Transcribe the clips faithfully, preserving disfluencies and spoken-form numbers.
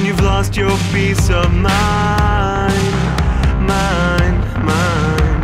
and you've lost your peace of mind, mind, mind.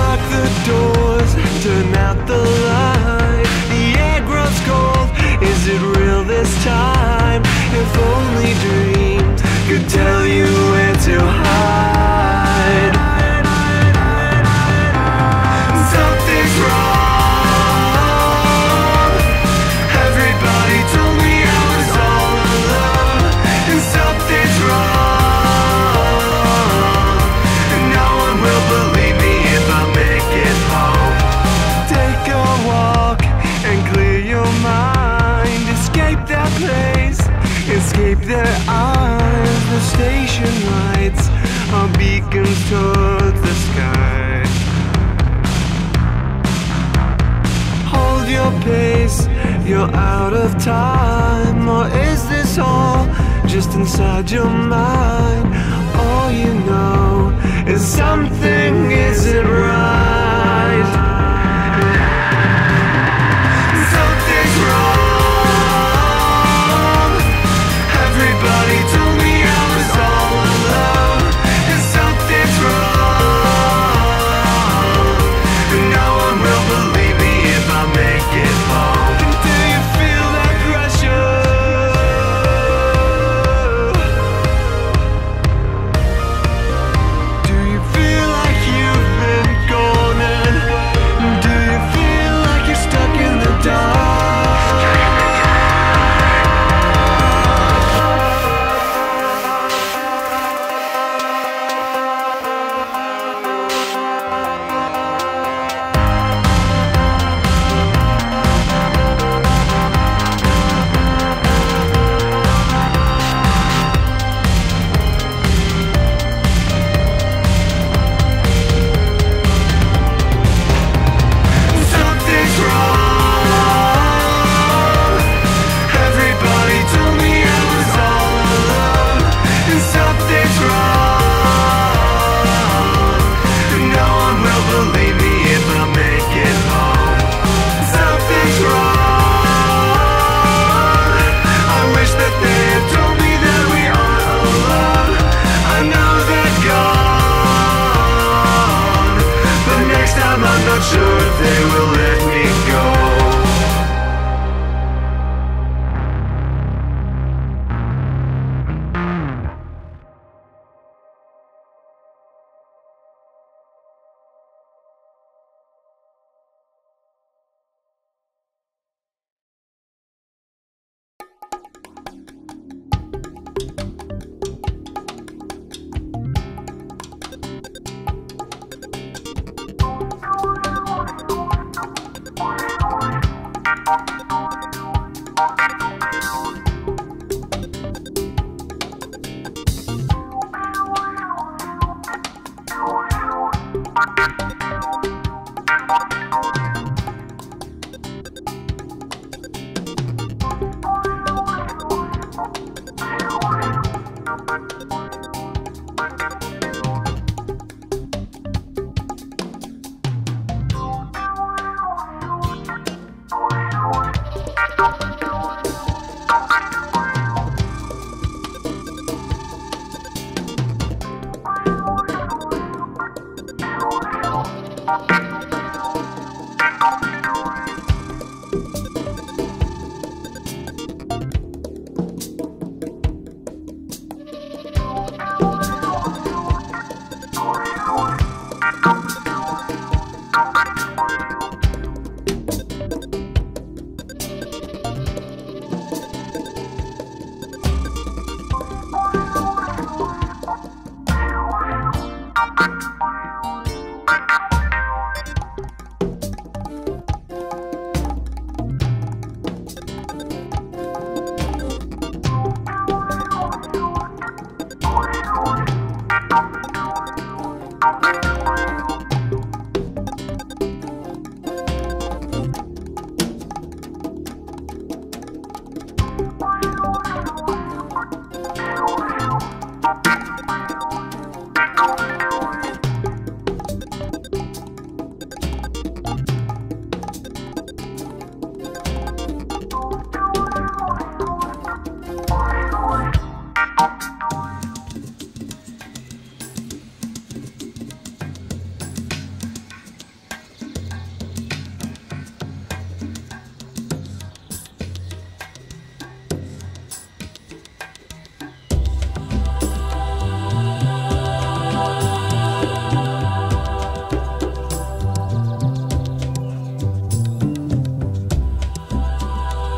Lock the doors, turn out the light. The air grows cold, is it real this time? If only dreams could tell you where to hide. Something's wrong. Escape their eyes, the station lights are beacons towards the sky. Hold your pace, you're out of time. Or is this all just inside your mind? All you know is something isn't right.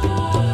you.